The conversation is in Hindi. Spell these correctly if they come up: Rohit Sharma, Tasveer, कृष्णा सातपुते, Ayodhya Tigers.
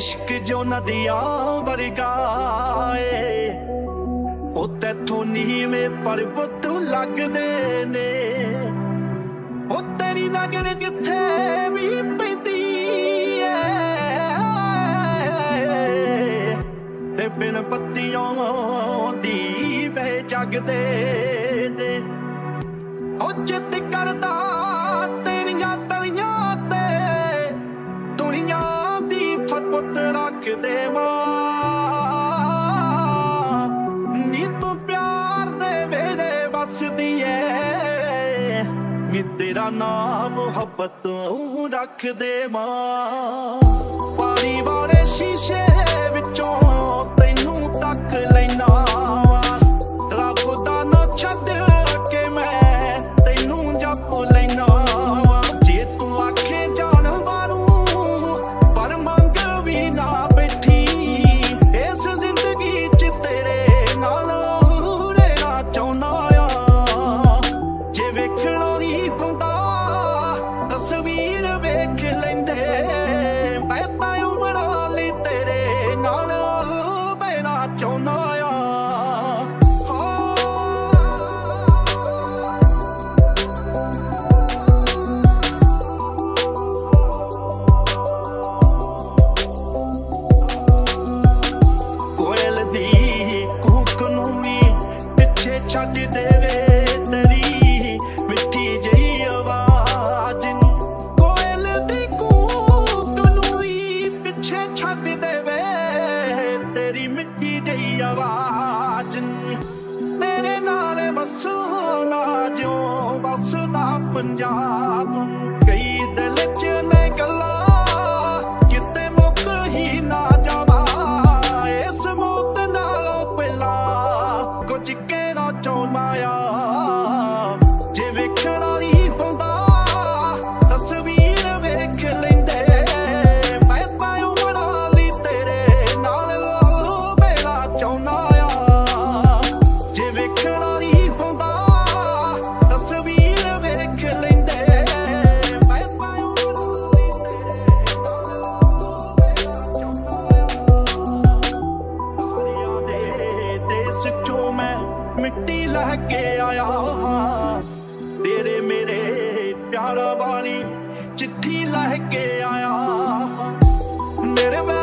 इश्क जो नदियां बरगा ओ तैथों नीवे पर्वत लगदे ने ओ तेरी नगर किथे भी पैंदी ते बिन पत्तियों दी वे जगदे ने ओ जित करदा तेरियां तलियां ते दुनिया दी फतवत रखदे तेरा नाम मोहब्बत रख दे मां पानी वाले शीशे विचों तैनू तक लेना रब दा ना छड्ड के मैं तैनू जप लेना जे तू आखे जान बारू पर मंग भी ना बैठी इस जिंदगी च तेरे नाल रहना चाहना आ जे वेखना तस्वीर वेख लेंदे मैं तां उमरा ले तेरे नाल बहना चाहना आ कोयल दी कूक नूं वी पिछे छड्ड देवे तेरी मिठी जही आवाज आवाज तेरे नाल बसना जो बसना पंजाब कई दिल च ने गल्ला किते मुक ही ना जावा इस मौत नालों पहला कुछ कहना चाहना आ जे वेखना नहीं होंदा तस्वीर वेख लेंदे मैं तां उमरा लई तेरे नाल बहना चाहना मिट्टी लहके आया तेरे मेरे प्यार वाली चिट्ठी लहके आया मेरे